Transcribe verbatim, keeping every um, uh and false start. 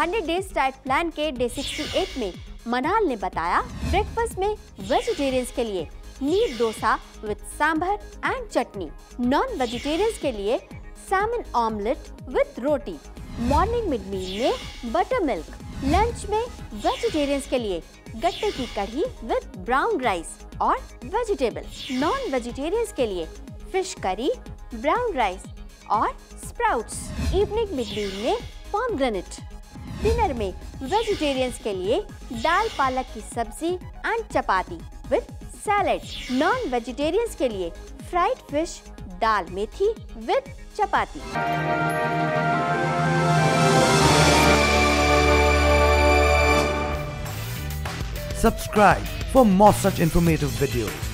Hundred days diet plan के day अड़सठ में मनाल ने बताया, ब्रेकफास्ट में वेजिटेरियंस के लिए मीट dosa with sambar and chutney, non vegetarians के लिए salmon omelette with roti, morning mid meal में बटर मिल्क, लंच में वेजिटेरियंस के लिए गट्टे की कढ़ी विद ब्राउन राइस और वेजिटेबल, नॉन वेजिटेरियंस के लिए फिश करी, ब्राउन राइस और स्प्राउट्स, इवनिंग मिड मील में पॉमग्रेनेट, डिनर में वेजिटेरियंस के लिए दाल पालक की सब्जी and chapati with salad, non vegetarians के लिए फ्राइड फिश, दाल मेथी with chapati. Subscribe for more such informative videos.